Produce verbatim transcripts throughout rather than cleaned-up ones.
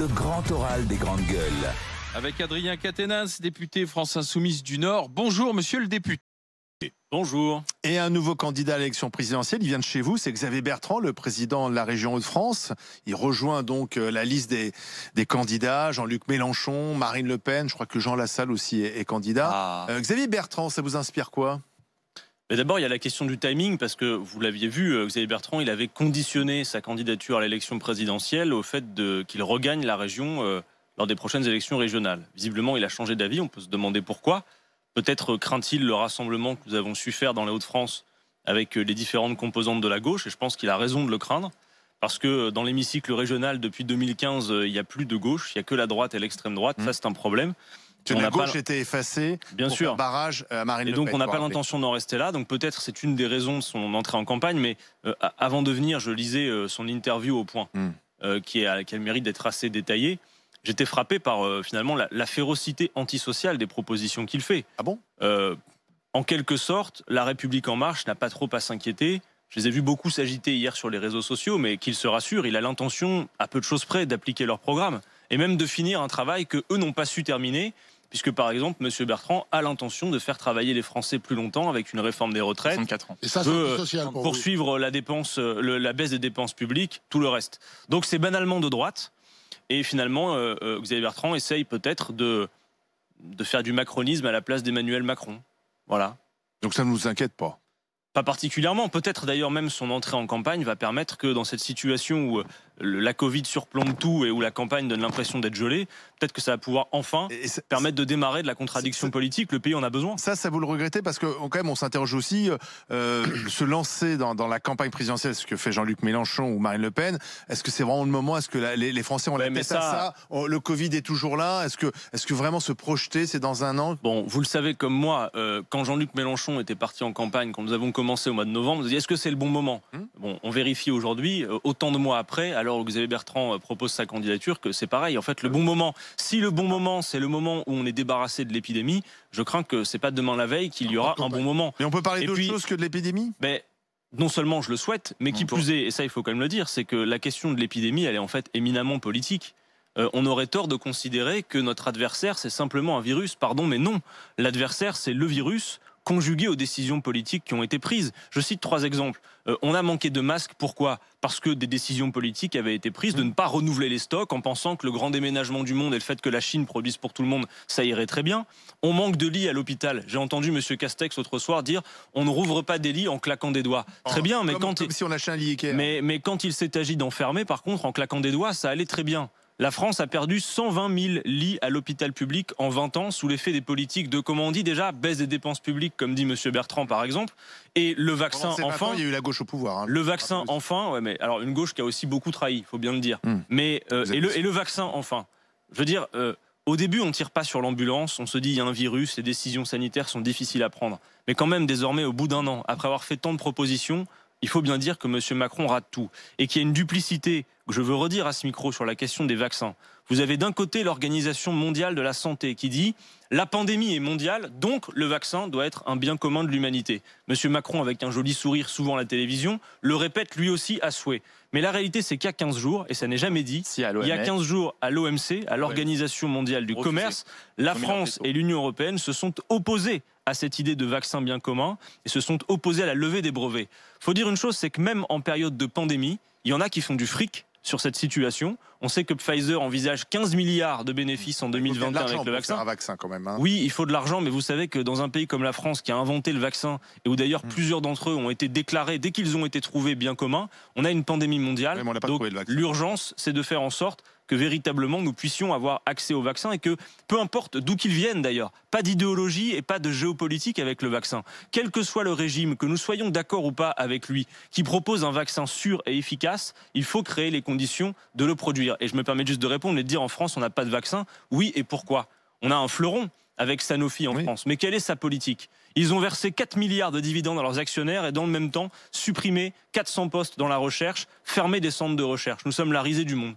le grand oral des grandes gueules. Avec Adrien Quatennens, député France Insoumise du Nord. Bonjour monsieur le député. Bonjour. Et un nouveau candidat à l'élection présidentielle, il vient de chez vous, c'est Xavier Bertrand, le président de la région Hauts-de-France. Il rejoint donc la liste des, des candidats, Jean-Luc Mélenchon, Marine Le Pen, je crois que Jean Lassalle aussi est, est candidat. Ah. Euh, Xavier Bertrand, ça vous inspire quoi ? D'abord, il y a la question du timing, parce que vous l'aviez vu, Xavier Bertrand, il avait conditionné sa candidature à l'élection présidentielle au fait qu'il regagne la région euh, lors des prochaines élections régionales. Visiblement, il a changé d'avis, on peut se demander pourquoi. Peut-être craint-il le rassemblement que nous avons su faire dans les Hauts-de-France avec les différentes composantes de la gauche, et je pense qu'il a raison de le craindre, parce que dans l'hémicycle régional, depuis deux mille quinze, il n'y a plus de gauche, il n'y a que la droite et l'extrême droite, mmh. Ça c'est un problème. La gauche pas... était effacée Bien pour sûr. Faire barrage à Marine Le Pen. Et donc Le Pen, on n'a pas l'intention d'en rester là, donc peut-être c'est une des raisons de son entrée en campagne, mais euh, avant de venir, je lisais euh, son interview au point, mmh. euh, qui, est, qui a le mérite d'être assez détaillée. J'étais frappé par euh, finalement la, la férocité antisociale des propositions qu'il fait. Ah bon ? euh, En quelque sorte, La République En Marche n'a pas trop à s'inquiéter. Je les ai vus beaucoup s'agiter hier sur les réseaux sociaux, mais qu'il se rassure, il a l'intention, à peu de choses près, d'appliquer leur programme et même de finir un travail que eux n'ont pas su terminer, puisque par exemple, M. Bertrand a l'intention de faire travailler les Français plus longtemps avec une réforme des retraites, soixante-quatre ans. Et ça, veut pour poursuivre la, dépense, le, la baisse des dépenses publiques, tout le reste. Donc c'est banalement de droite. Et finalement, euh, euh, Xavier Bertrand essaye peut-être de, de faire du macronisme à la place d'Emmanuel Macron. Voilà. Donc ça ne nous inquiète pas ? Pas particulièrement. Peut-être d'ailleurs même son entrée en campagne va permettre que dans cette situation où la Covid surplombe tout et où la campagne donne l'impression d'être gelée, peut-être que ça va pouvoir enfin permettre de démarrer de la contradiction politique. Le pays en a besoin. Ça, ça vous le regrettez parce que quand même on s'interroge aussi, euh, se lancer dans, dans la campagne présidentielle, ce que fait Jean-Luc Mélenchon ou Marine Le Pen, est-ce que c'est vraiment le moment? Est-ce que la, les, les Français ont ouais, la tête ça... à ça on, le Covid est toujours là. Est-ce que, est-ce que vraiment se projeter, c'est dans un an? Bon, vous le savez comme moi, euh, quand Jean-Luc Mélenchon était parti en campagne, quand nous avons commencé au mois de novembre, on se dit est-ce que c'est le bon moment? Bon, on vérifie aujourd'hui, autant de mois après, alors que Xavier Bertrand propose sa candidature, que c'est pareil. En fait, le bon moment, si le bon moment, c'est le moment où on est débarrassé de l'épidémie, je crains que c'est pas demain la veille qu'il y aura un bon moment. Mais on peut parler d'autre chose que de l'épidémie? Mais non seulement je le souhaite, mais qui plus est, et ça il faut quand même le dire, c'est que la question de l'épidémie, elle est en fait éminemment politique. Euh, on aurait tort de considérer que notre adversaire, c'est simplement un virus. Pardon, mais non. L'adversaire, c'est le virus, conjugué aux décisions politiques qui ont été prises. Je cite trois exemples. Euh, on a manqué de masques, pourquoi ? Parce que des décisions politiques avaient été prises de ne pas renouveler les stocks en pensant que le grand déménagement du monde et le fait que la Chine produise pour tout le monde, ça irait très bien. On manque de lits à l'hôpital. J'ai entendu M. Castex l'autre soir dire « on ne rouvre pas des lits en claquant des doigts ». Très bien, mais quand, si on achetait un lit Ikea. Mais, mais quand il s'est agi d'enfermer, par contre, en claquant des doigts, ça allait très bien. La France a perdu cent vingt mille lits à l'hôpital public en vingt ans sous l'effet des politiques de, comme on dit déjà, baisse des dépenses publiques, comme dit M. Bertrand par exemple, et le vaccin enfin... Il y a eu la gauche au pouvoir. Hein, le vaccin enfin, ouais, mais alors une gauche qui a aussi beaucoup trahi, il faut bien le dire. Mmh. Mais, euh, et, le, et le vaccin enfin. Je veux dire, euh, au début on ne tire pas sur l'ambulance, on se dit il y a un virus, les décisions sanitaires sont difficiles à prendre. Mais quand même désormais au bout d'un an, après avoir fait tant de propositions, il faut bien dire que M. Macron rate tout et qu'il y a une duplicité que je veux redire à ce micro sur la question des vaccins. Vous avez d'un côté l'Organisation mondiale de la santé qui dit « la pandémie est mondiale, donc le vaccin doit être un bien commun de l'humanité ». M. Macron, avec un joli sourire souvent à la télévision, le répète lui aussi à souhait. Mais la réalité, c'est qu'il y a quinze jours, et ça n'est jamais dit, si, il y a quinze jours à l'O M C, à l'Organisation mondiale du Refusé. commerce, la France et l'Union européenne se sont opposées à cette idée de vaccin bien commun et se sont opposés à la levée des brevets. Il faut dire une chose, c'est que même en période de pandémie, il y en a qui font du fric sur cette situation. On sait que Pfizer envisage quinze milliards de bénéfices en deux mille vingt-et-un avec le vaccin. Faire un vaccin quand même, hein. Oui, il faut de l'argent, mais vous savez que dans un pays comme la France qui a inventé le vaccin et où d'ailleurs mmh. plusieurs d'entre eux ont été déclarés dès qu'ils ont été trouvés bien communs, on a une pandémie mondiale. Oui, donc l'urgence, c'est de faire en sorte que véritablement nous puissions avoir accès au vaccin et que, peu importe d'où qu'ils viennent d'ailleurs, pas d'idéologie et pas de géopolitique avec le vaccin. Quel que soit le régime, que nous soyons d'accord ou pas avec lui, qui propose un vaccin sûr et efficace, il faut créer les conditions de le produire. Et je me permets juste de répondre et de dire en France, on n'a pas de vaccin. Oui, et pourquoi? On a un fleuron avec Sanofi en oui. France. Mais quelle est sa politique? Ils ont versé quatre milliards de dividendes à leurs actionnaires et dans le même temps, supprimé quatre cents postes dans la recherche, fermé des centres de recherche. Nous sommes la risée du monde.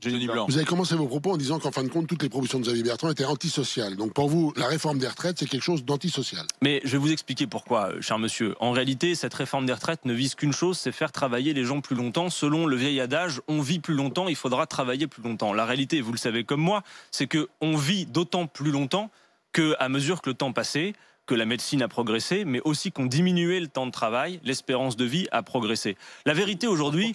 Jérémie Blanc. Vous avez commencé vos propos en disant qu'en fin de compte, toutes les propositions de Xavier Bertrand étaient antisociales. Donc pour vous, la réforme des retraites, c'est quelque chose d'antisocial. Mais je vais vous expliquer pourquoi, cher monsieur. En réalité, cette réforme des retraites ne vise qu'une chose, c'est faire travailler les gens plus longtemps. Selon le vieil adage, on vit plus longtemps, il faudra travailler plus longtemps. La réalité, vous le savez comme moi, c'est qu'on vit d'autant plus longtemps qu'à mesure que le temps passait, que la médecine a progressé, mais aussi qu'on diminuait le temps de travail, l'espérance de vie a progressé. La vérité aujourd'hui,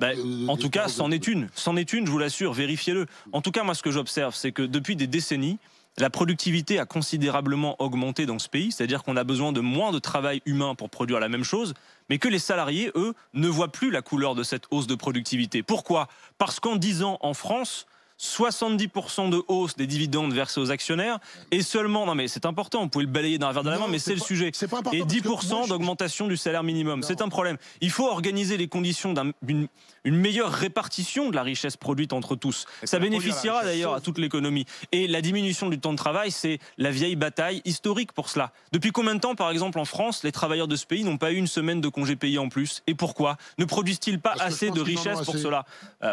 bah, en tout cas, c'en est une. C'en est une, je vous l'assure, vérifiez-le. En tout cas, moi, ce que j'observe, c'est que depuis des décennies, la productivité a considérablement augmenté dans ce pays, c'est-à-dire qu'on a besoin de moins de travail humain pour produire la même chose, mais que les salariés, eux, ne voient plus la couleur de cette hausse de productivité. Pourquoi? Parce qu'en dix ans, en France, soixante-dix pour cent de hausse des dividendes versés aux actionnaires et seulement, non mais c'est important, vous pouvez le balayer d'un revers de la main, mais c'est le sujet, et dix pour cent d'augmentation du salaire minimum, c'est un problème. Il faut organiser les conditions d'une une meilleure répartition de la richesse produite entre tous. Ça bénéficiera d'ailleurs à toute l'économie. Et la diminution du temps de travail, c'est la vieille bataille historique pour cela. Depuis combien de temps, par exemple, en France, les travailleurs de ce pays n'ont pas eu une semaine de congés payés en plus? Et pourquoi? Ne produisent-ils pas assez de richesse pour cela?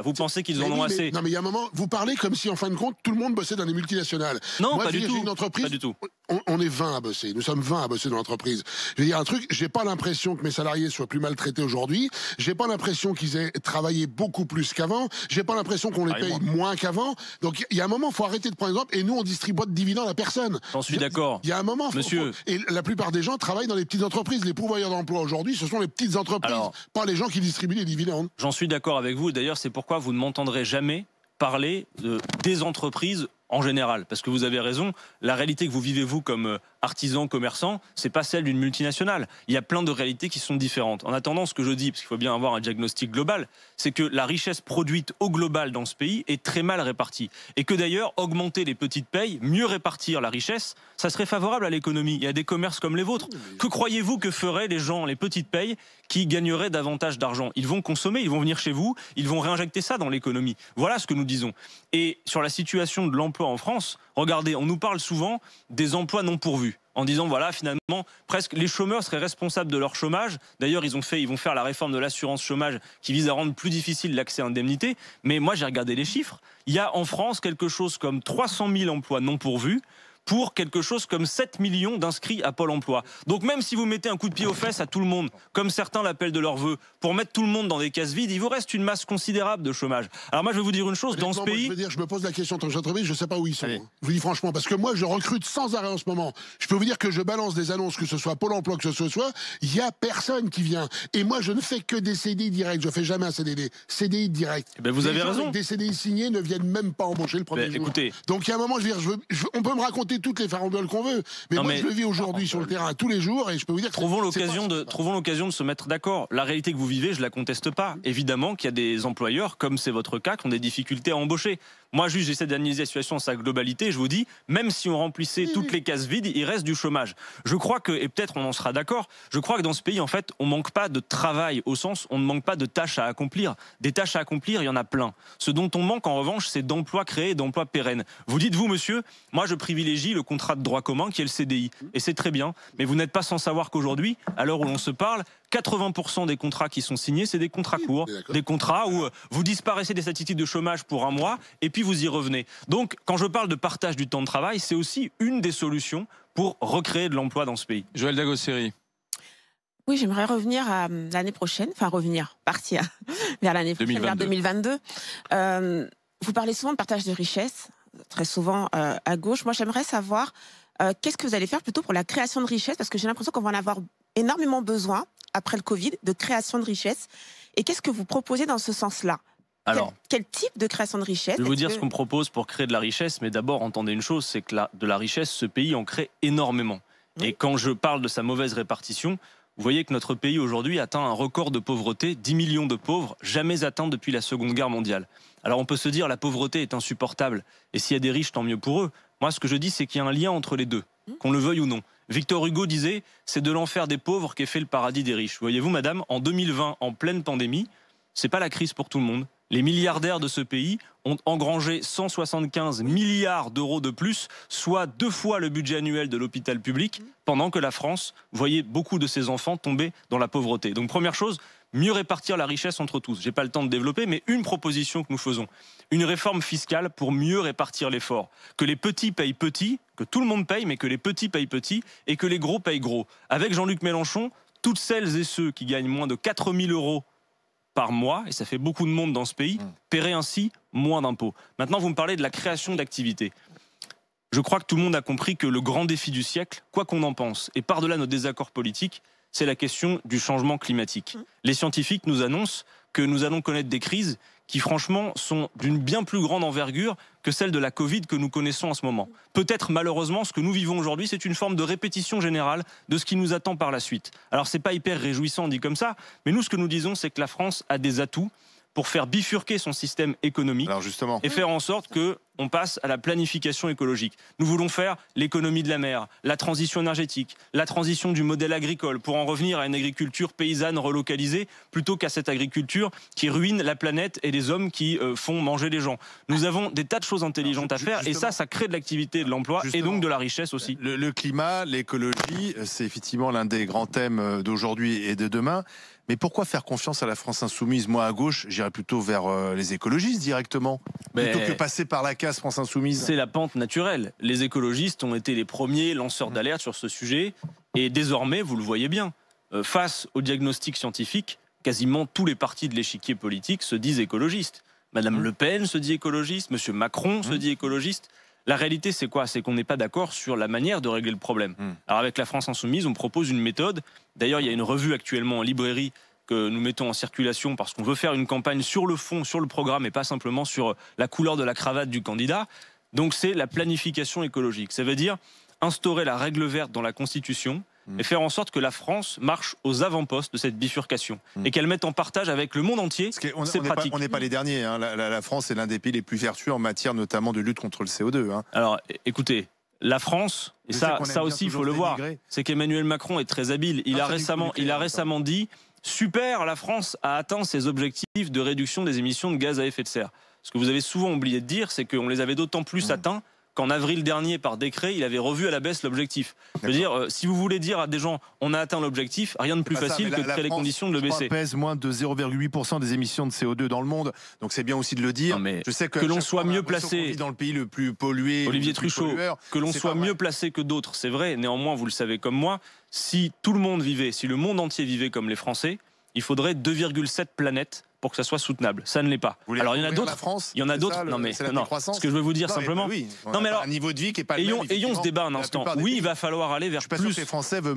Vous pensez qu'ils en ont assez? Non mais il y a un moment, vous parlez comme si en fin de compte, tout le monde bossait dans les multinationales. Non, pas du tout. Une entreprise, pas du tout. On, on est vingt à bosser. Nous sommes vingt à bosser dans l'entreprise. Je vais dire un truc, j'ai pas l'impression que mes salariés soient plus maltraités aujourd'hui. J'ai pas l'impression qu'ils aient travaillé beaucoup plus qu'avant. J'ai pas l'impression qu'on les paye moins, moins qu'avant. Donc il y a un moment, il faut arrêter de prendre exemple. Et nous, on distribue de dividendes à personne. J'en suis d'accord. Il y a un moment, faut, monsieur. Faut, et la plupart des gens travaillent dans les petites entreprises. Les pourvoyeurs d'emploi aujourd'hui, ce sont les petites entreprises, alors, pas les gens qui distribuent les dividendes. J'en suis d'accord avec vous. D'ailleurs, c'est pourquoi vous ne m'entendrez jamais parler de, des entreprises en général, parce que vous avez raison, la réalité que vous vivez, vous, comme artisan, commerçant, c'est pas celle d'une multinationale. Il y a plein de réalités qui sont différentes. En attendant, ce que je dis, parce qu'il faut bien avoir un diagnostic global, c'est que la richesse produite au global dans ce pays est très mal répartie. Et que d'ailleurs, augmenter les petites payes, mieux répartir la richesse, ça serait favorable à l'économie et à des commerces comme les vôtres. Que croyez-vous que feraient les gens, les petites payes, qui gagneraient davantage d'argent? Ils vont consommer, ils vont venir chez vous, ils vont réinjecter ça dans l'économie. Voilà ce que nous disons. Et sur la situation de l'emploi en France, regardez, on nous parle souvent des emplois non pourvus, en disant voilà, finalement, presque les chômeurs seraient responsables de leur chômage. D'ailleurs, ils ont fait, ils vont faire la réforme de l'assurance chômage qui vise à rendre plus difficile l'accès à l'indemnité. Mais moi, j'ai regardé les chiffres. Il y a en France quelque chose comme trois cent mille emplois non pourvus pour quelque chose comme sept millions d'inscrits à Pôle emploi. Donc même si vous mettez un coup de pied aux fesses à tout le monde, comme certains l'appellent de leur vœu, pour mettre tout le monde dans des cases vides, il vous reste une masse considérable de chômage. Alors moi je vais vous dire une chose, dans ce pays... Je veux dire, je me pose la question en tant que entreprise, je ne sais pas où ils sont. Allez. Je vous dis franchement, parce que moi je recrute sans arrêt en ce moment. Je peux vous dire que je balance des annonces, que ce soit Pôle emploi, que ce soit, il n'y a personne qui vient. Et moi je ne fais que des C D I directs, je ne fais jamais un C D D. C D I direct. Eh ben, vous les avez raison. Des C D I signés ne viennent même pas embaucher le premier ben, jour. Écoutez... Donc il y a un moment, je veux dire, je veux, je, on peut me raconter toutes les farandoles qu'on veut, mais non moi mais... je le vis aujourd'hui sur le terrain tous les jours et je peux vous dire que trouvons l'occasion de trouvons l'occasion de se mettre d'accord. La réalité que vous vivez, je la conteste pas. Évidemment qu'il y a des employeurs, comme c'est votre cas, qui ont des difficultés à embaucher. Moi, juste, j'essaie d'analyser la situation dans sa globalité. Je vous dis, même si on remplissait toutes les cases vides, il reste du chômage. Je crois que, et peut-être on en sera d'accord, je crois que dans ce pays, en fait, on ne manque pas de travail, au sens, on ne manque pas de tâches à accomplir. Des tâches à accomplir, il y en a plein. Ce dont on manque, en revanche, c'est d'emplois créés, d'emplois pérennes. Vous dites, vous, monsieur, moi, je privilégie le contrat de droit commun, qui est le C D I. Et c'est très bien. Mais vous n'êtes pas sans savoir qu'aujourd'hui, à l'heure où l'on se parle, quatre-vingts pour cent des contrats qui sont signés, c'est des contrats courts, des contrats où vous disparaissez des statistiques de chômage pour un mois et puis vous y revenez. Donc, quand je parle de partage du temps de travail, c'est aussi une des solutions pour recréer de l'emploi dans ce pays. Joël Dagosseri. Oui, j'aimerais revenir à l'année prochaine, enfin revenir, partir vers l'année prochaine, vers deux mille vingt-deux. Euh, vous parlez souvent de partage de richesses, très souvent euh, à gauche. Moi, j'aimerais savoir euh, qu'est-ce que vous allez faire plutôt pour la création de richesses, parce que j'ai l'impression qu'on va en avoir énormément besoin après le Covid, de création de richesses. Et qu'est-ce que vous proposez dans ce sens-là? Alors, quel, quel type de création de richesse? Je vais vous dire que... ce qu'on propose pour créer de la richesse, mais d'abord, entendez une chose, c'est que la, de la richesse, ce pays en crée énormément. Oui. Et quand je parle de sa mauvaise répartition, vous voyez que notre pays aujourd'hui atteint un record de pauvreté, dix millions de pauvres, jamais atteints depuis la Seconde Guerre mondiale. Alors on peut se dire, la pauvreté est insupportable, et s'il y a des riches, tant mieux pour eux. Moi, ce que je dis, c'est qu'il y a un lien entre les deux, qu'on le veuille ou non. Victor Hugo disait, c'est de l'enfer des pauvres qu'est fait le paradis des riches. Voyez-vous, madame, en deux mille vingt, en pleine pandémie, c'est pas la crise pour tout le monde. Les milliardaires de ce pays ont engrangé cent soixante-quinze milliards d'euros de plus, soit deux fois le budget annuel de l'hôpital public, pendant que la France voyait beaucoup de ses enfants tomber dans la pauvreté. Donc première chose, mieux répartir la richesse entre tous. Je n'ai pas le temps de développer, mais une proposition que nous faisons, une réforme fiscale pour mieux répartir l'effort. Que les petits payent petits, que tout le monde paye, mais que les petits payent petits et que les gros payent gros. Avec Jean-Luc Mélenchon, toutes celles et ceux qui gagnent moins de quatre mille euros par mois, et ça fait beaucoup de monde dans ce pays, paieraient ainsi moins d'impôts. Maintenant, vous me parlez de la création d'activités. Je crois que tout le monde a compris que le grand défi du siècle, quoi qu'on en pense, et par-delà nos désaccords politiques, c'est la question du changement climatique. Les scientifiques nous annoncent que nous allons connaître des crises qui, franchement, sont d'une bien plus grande envergure que celle de la Covid que nous connaissons en ce moment. Peut-être, malheureusement, ce que nous vivons aujourd'hui, c'est une forme de répétition générale de ce qui nous attend par la suite. Alors, c'est pas hyper réjouissant, dit comme ça, mais nous, ce que nous disons, c'est que la France a des atouts pour faire bifurquer son système économique. Alors justement. Et faire en sorte qu'on passe à la planification écologique. Nous voulons faire l'économie de la mer, la transition énergétique, la transition du modèle agricole, pour en revenir à une agriculture paysanne relocalisée, plutôt qu'à cette agriculture qui ruine la planète et les hommes qui euh, font manger les gens. Nous avons des tas de choses intelligentes Alors, à faire, et ça, ça crée de l'activité, de l'emploi, et donc de la richesse aussi. Le, le climat, l'écologie, c'est effectivement l'un des grands thèmes d'aujourd'hui et de demain. Mais pourquoi faire confiance à la France Insoumise? Moi, à gauche, j'irais plutôt vers euh, les écologistes directement, mais plutôt que passer par la case France Insoumise. C'est la pente naturelle. Les écologistes ont été les premiers lanceurs d'alerte sur ce sujet. Et désormais, vous le voyez bien, euh, face au diagnostic scientifique, quasiment tous les partis de l'échiquier politique se disent écologistes. Madame mmh. Le Pen se dit écologiste, Monsieur Macron mmh. se dit écologiste. La réalité, c'est quoi? C'est qu'on n'est pas d'accord sur la manière de régler le problème. Mmh. Alors avec la France Insoumise, on propose une méthode. D'ailleurs, il y a une revue actuellement en librairie que nous mettons en circulation parce qu'on veut faire une campagne sur le fond, sur le programme, et pas simplement sur la couleur de la cravate du candidat. Donc c'est la planification écologique. Ça veut dire instaurer la règle verte dans la Constitution mmh. et faire en sorte que la France marche aux avant-postes de cette bifurcation mmh. et qu'elle mette en partage avec le monde entier ses pratiques. On n'est pas les derniers. Hein. La, la, la France est l'un des pays les plus vertueux en matière notamment de lutte contre le C O deux. Hein. Alors écoutez, la France, et ça, ça aussi il faut le voir, c'est qu'Emmanuel Macron est très habile. Il, ah, a, récemment, il a récemment dit « Super, la France a atteint ses objectifs de réduction des émissions de gaz à effet de serre ». Ce que vous avez souvent oublié de dire, c'est qu'on les avait d'autant plus mmh. atteints qu'en avril dernier, par décret, il avait revu à la baisse l'objectif. Je veux dire, euh, si vous voulez dire à des gens, on a atteint l'objectif, rien de plus ça, facile la, que de créer France, les conditions de le baisser. La France pèse moins de zéro virgule huit pour cent des émissions de C O deux dans le monde, donc c'est bien aussi de le dire. Non, je sais que, que l'on soit mieux placé dans le pays le plus pollué, Olivier le plus Truchot, pollueur, que l'on soit mieux placé que d'autres, c'est vrai. Néanmoins, vous le savez comme moi, si tout le monde vivait, si le monde entier vivait comme les Français, il faudrait deux virgule sept planètes pour que ça soit soutenable. Ça ne l'est pas. Alors il y en a d'autres. Il y en a d'autres. Non mais non. Ce que je veux vous dire non, simplement. Oui, non mais alors un niveau de vie qui est pas ayons, le même, ayons ce débat un instant. Oui, il va falloir aller vers plus.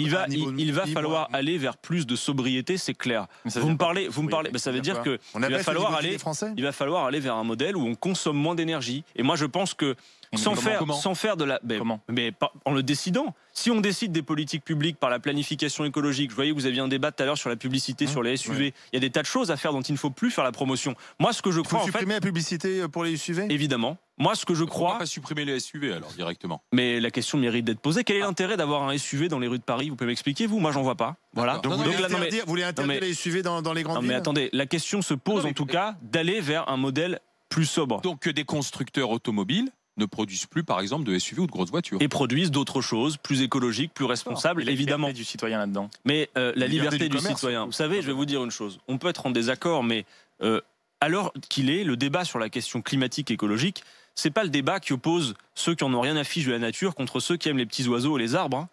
Il va il, il va falloir moi. aller vers plus de sobriété, c'est clair. Vous me parlez, vous me parlez. Ça veut dire que il va falloir aller. Il va falloir aller vers un modèle où on consomme moins d'énergie. Et moi, je pense que sans faire sans faire de la mais en le décidant. Si on décide des politiques publiques par la planification écologique, je voyais que vous aviez un débat tout à l'heure sur la publicité, mmh, sur les S U V, ouais. Il y a des tas de choses à faire dont il ne faut plus faire la promotion. Moi, ce que je crois, en fait... supprimer la publicité pour les S U V ? Évidemment. Moi, ce que je crois... Pourquoi pas supprimer les S U V, alors, directement ? Mais la question mérite d'être posée. Quel est ah. l'intérêt d'avoir un S U V dans les rues de Paris ? Vous pouvez m'expliquer, vous ? Moi, j'en vois pas. Voilà. Donc, Donc, vous, voulez là, non, mais... vous voulez interdire non, mais... les S U V dans, dans les grandes non, villes ? Non, mais attendez, la question se pose, non, mais... en tout cas, d'aller vers un modèle plus sobre. Donc, que des constructeurs automobiles ne produisent plus, par exemple, de S U V ou de grosses voitures. Et produisent d'autres choses, plus écologiques, plus responsables, non, évidemment. La liberté du citoyen là-dedans. Mais euh, la, la liberté, liberté du, du citoyen. Vous savez, je vais vous dire une chose. On peut être en désaccord, mais euh, alors qu'il est, le débat sur la question climatique écologique, c'est pas le débat qui oppose ceux qui en ont rien à fiche de la nature contre ceux qui aiment les petits oiseaux et les arbres. Hein.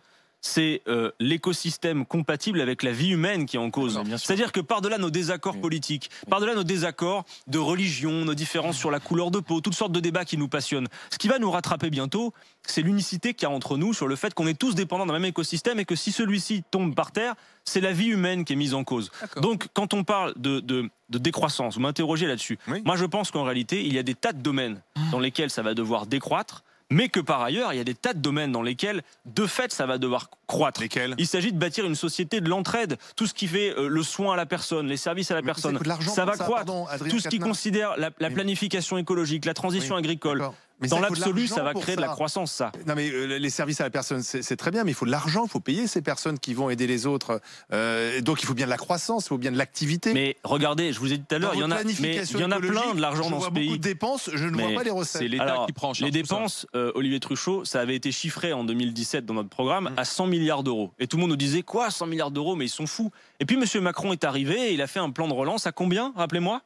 C'est euh, l'écosystème compatible avec la vie humaine qui est en cause. C'est-à-dire que par-delà nos désaccords oui. politiques, par-delà nos désaccords de religion, nos différences sur la couleur de peau, toutes sortes de débats qui nous passionnent, ce qui va nous rattraper bientôt, c'est l'unicité qu'il y a entre nous sur le fait qu'on est tous dépendants d'un même écosystème et que si celui-ci tombe par terre, c'est la vie humaine qui est mise en cause. Donc quand on parle de, de, de décroissance, vous m'interrogez là-dessus, oui. moi je pense qu'en réalité, il y a des tas de domaines dans lesquels ça va devoir décroître, mais que par ailleurs, il y a des tas de domaines dans lesquels, de fait, ça va devoir croître. Lesquels ? Il s'agit de bâtir une société de l'entraide. Tout ce qui fait euh, le soin à la personne, les services à la mais personne, ça va ça, croître. Pardon, Adrien Quatennens. Tout ce qui considère la, la planification écologique, la transition oui, agricole, Mais dans l'absolu, ça va créer ça. de la croissance, ça. Non, mais euh, les services à la personne, c'est très bien, mais il faut de l'argent, il faut payer ces personnes qui vont aider les autres. Euh, donc il faut bien de la croissance, il faut bien de l'activité. Mais regardez, je vous ai dit tout à l'heure, il y en a, mais il y en a plein de l'argent dans ce pays. Je vois beaucoup de dépenses, je ne mais vois pas les recettes. C'est l'État qui prend en charge. Les dépenses, euh, Olivier Truchot, ça avait été chiffré en deux mille dix-sept dans notre programme mmh. à cent milliards d'euros. Et tout le monde nous disait, quoi, cent milliards d'euros, mais ils sont fous. Et puis M. Macron est arrivé et il a fait un plan de relance à combien, rappelez-moi,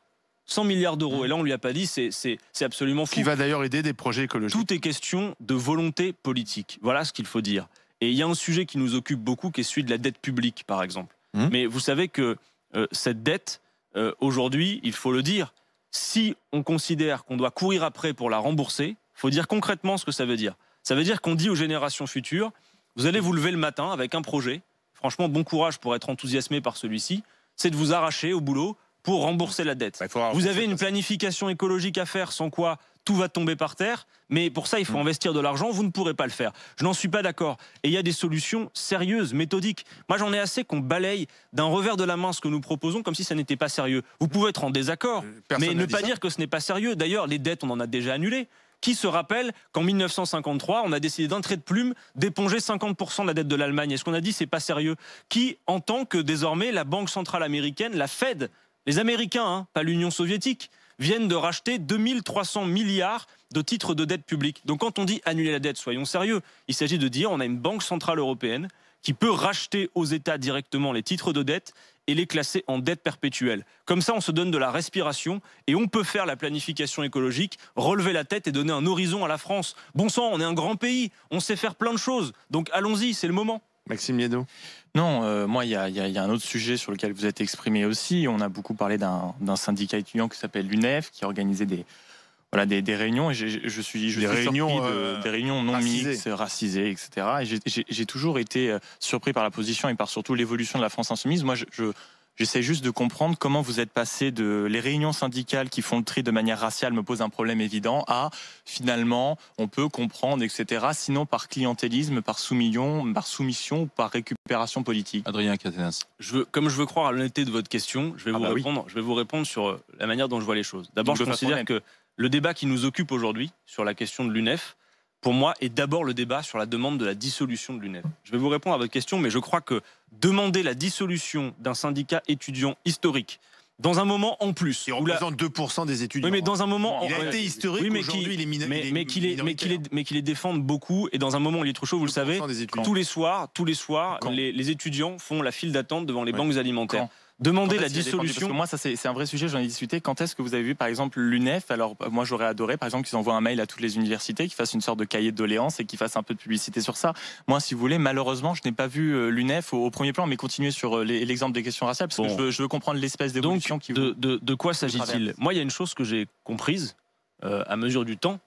cent milliards d'euros. Et là, on ne lui a pas dit, c'est absolument fou. Qui va d'ailleurs aider des projets écologiques. Tout est question de volonté politique. Voilà ce qu'il faut dire. Et il y a un sujet qui nous occupe beaucoup, qui est celui de la dette publique, par exemple. Mmh. Mais vous savez que euh, cette dette, euh, aujourd'hui, il faut le dire, si on considère qu'on doit courir après pour la rembourser, il faut dire concrètement ce que ça veut dire. Ça veut dire qu'on dit aux générations futures, vous allez vous lever le matin avec un projet, franchement, bon courage pour être enthousiasmé par celui-ci, c'est de vous arracher au boulot pour rembourser la dette. Bah, vous avez une planification écologique à faire, sans quoi tout va tomber par terre, mais pour ça, il faut mmh. investir de l'argent, vous ne pourrez pas le faire. Je n'en suis pas d'accord. Et il y a des solutions sérieuses, méthodiques. Moi, j'en ai assez qu'on balaye d'un revers de la main ce que nous proposons, comme si ça n'était pas sérieux. Vous pouvez être en désaccord, Personne mais ne pas ça. dire que ce n'est pas sérieux. D'ailleurs, les dettes, on en a déjà annulées. Qui se rappelle qu'en mille neuf cent cinquante-trois, on a décidé d'un trait de plume d'éponger cinquante pour cent de la dette de l'Allemagne? Est-ce qu'on a dit c'est pas sérieux? Qui entend que désormais, la Banque centrale américaine, la Fed, les Américains, hein, pas l'Union soviétique, viennent de racheter deux mille trois cents milliards de titres de dette publique. Donc quand on dit annuler la dette, soyons sérieux, il s'agit de dire on a une banque centrale européenne qui peut racheter aux États directement les titres de dette et les classer en dette perpétuelle. Comme ça, on se donne de la respiration et on peut faire la planification écologique, relever la tête et donner un horizon à la France. Bon sang, on est un grand pays, on sait faire plein de choses, donc allons-y, c'est le moment. Maxime Liedot. Non, euh, moi, il y, y, y a un autre sujet sur lequel vous êtes exprimé aussi. On a beaucoup parlé d'un syndicat étudiant qui s'appelle l'U N E F, qui organisait des, voilà, des, des réunions. Et je, je suis, je des, suis réunions, de, euh, des réunions non racisées. mixtes, racisées, et cetera. Et j'ai toujours été surpris par la position et par surtout l'évolution de la France Insoumise. Moi, je... je J'essaie juste de comprendre comment vous êtes passé de les réunions syndicales qui font le tri de manière raciale me posent un problème évident à finalement on peut comprendre, et cetera. Sinon par clientélisme, par soumission, par soumission ou par récupération politique. Adrien Quatennens. Je veux, comme je veux croire à l'honnêteté de votre question, je vais, ah vous bah répondre, oui. je vais vous répondre sur la manière dont je vois les choses. D'abord, je considère que le débat qui nous occupe aujourd'hui sur la question de l'U N E F, pour moi, est d'abord le débat sur la demande de la dissolution de l'U N E F. Je vais vous répondre à votre question, mais je crois que demander la dissolution d'un syndicat étudiant historique, dans un moment en plus... Il représente la... deux pour cent des étudiants. Oui, mais dans un moment... Il en... a été historique, oui, mais aujourd'hui, il est minoritaire. Mais qu'il les, qu qu les défende beaucoup, et dans un moment, il est trop chaud, vous le savez, tous les soirs, tous les, soirs les, les étudiants font la file d'attente devant les oui. banques alimentaires. Quand Demander la dissolution. Parce que moi, ça c'est un vrai sujet, j'en ai discuté. Quand est-ce que vous avez vu, par exemple, l'U N E F? Alors, moi, j'aurais adoré, par exemple, qu'ils envoient un mail à toutes les universités, qu'ils fassent une sorte de cahier de doléances et qu'ils fassent un peu de publicité sur ça. Moi, si vous voulez, malheureusement, je n'ai pas vu l'U N E F au, au premier plan, mais continuez sur l'exemple des questions raciales, parce bon. que je veux, je veux comprendre l'espèce d'évolution qui vous... De, de, de quoi s'agit-il? Moi, il y a une chose que j'ai comprise, euh, à mesure du temps,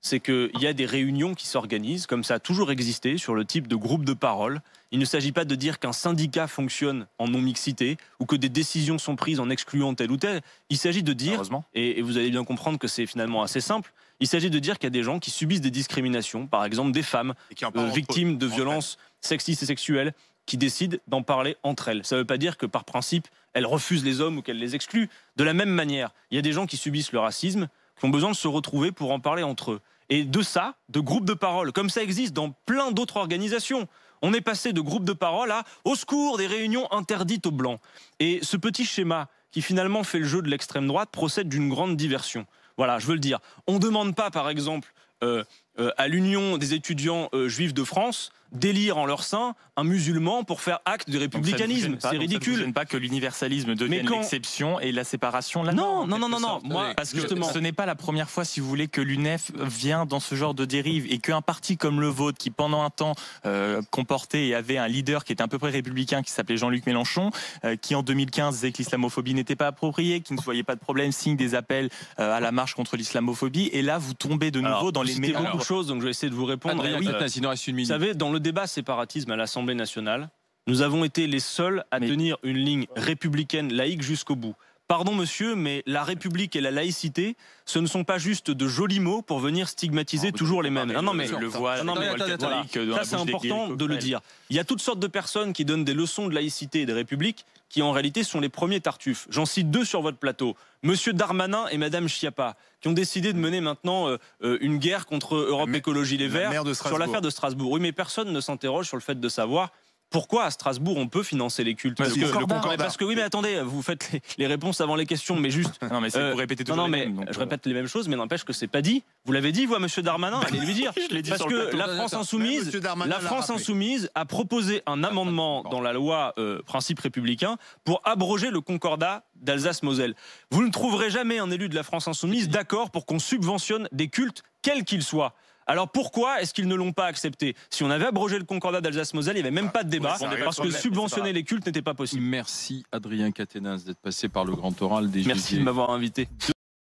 c'est qu'il y a des réunions qui s'organisent, comme ça a toujours existé, sur le type de groupe de parole. Il ne s'agit pas de dire qu'un syndicat fonctionne en non-mixité ou que des décisions sont prises en excluant tel ou tel. Il s'agit de dire, et, et vous allez bien comprendre que c'est finalement assez simple, il s'agit de dire qu'il y a des gens qui subissent des discriminations, par exemple des femmes euh, victimes de violences sexistes et sexuelles, qui décident d'en parler entre elles. Ça ne veut pas dire que par principe, elles refusent les hommes ou qu'elles les excluent. De la même manière, il y a des gens qui subissent le racisme, qui ont besoin de se retrouver pour en parler entre eux. Et de ça, de groupes de parole, comme ça existe dans plein d'autres organisations. On est passé de groupes de parole à « au secours des réunions interdites aux Blancs ». Et ce petit schéma qui finalement fait le jeu de l'extrême droite procède d'une grande diversion. Voilà, je veux le dire. On ne demande pas, par exemple, euh, euh, à l'Union des étudiants euh, juifs de France d'élire en leur sein un musulman pour faire acte de républicanisme. C'est ridicule. Ça ne gêne pas que l'universalisme devienne quand... l'exception et la séparation là. Non, non, non, non, non. Moi, parce que justement, ce n'est pas la première fois, si vous voulez, que l'U N E F vient dans ce genre de dérive et qu'un parti comme le vôtre, qui pendant un temps euh, comportait et avait un leader qui était à peu près républicain, qui s'appelait Jean-Luc Mélenchon, euh, qui en deux mille quinze disait que l'islamophobie n'était pas appropriée, qui ne voyait pas de problème, signe des appels euh, à la marche contre l'islamophobie. Et là, vous tombez de nouveau alors, dans les méandres. Beaucoup de choses, donc je vais essayer de vous répondre. Adrien, oui, euh, sinon, reste une minute. Vous savez, dans le Le débat séparatisme à l'Assemblée nationale, nous avons été les seuls à Mais... tenir une ligne républicaine laïque jusqu'au bout. Pardon monsieur, mais la République et la laïcité, ce ne sont pas juste de jolis mots pour venir stigmatiser non, toujours les mêmes. Non, non, mais le voile, non, mais voilà. Ça, c'est important de le dire. Il y a toutes sortes de personnes qui donnent des leçons de laïcité et de République qui, en réalité, sont les premiers tartuffes. J'en cite deux sur votre plateau. Monsieur Darmanin et madame Schiappa, qui ont décidé de mener maintenant euh, une guerre contre Europe Écologie-Les Verts sur l'affaire de Strasbourg. Oui, mais personne ne s'interroge sur le fait de savoir... Pourquoi à Strasbourg on peut financer les cultes? Parce que, le mais parce que oui, mais attendez, vous faites les, les réponses avant les questions, mais juste. Non mais c'est euh, pour répéter tout. Non, non mais mêmes, je euh... répète les mêmes choses, mais n'empêche que c'est pas dit. Vous l'avez dit, vous à Monsieur Darmanin, allez lui dire. Je l'ai dit parce sur que le plateau, la France insoumise, la France insoumise a proposé un amendement dans la loi euh, Principes républicains pour abroger le Concordat d'Alsace-Moselle. Vous ne trouverez jamais un élu de la France insoumise d'accord pour qu'on subventionne des cultes quels qu'ils soient. Alors pourquoi est-ce qu'ils ne l'ont pas accepté? Si on avait abrogé le Concordat d'Alsace-Moselle, il n'y avait même pas de débat, parce que subventionner les cultes n'était pas possible. Merci Adrien Quatennens d'être passé par le Grand Oral des J G. Merci de m'avoir invité.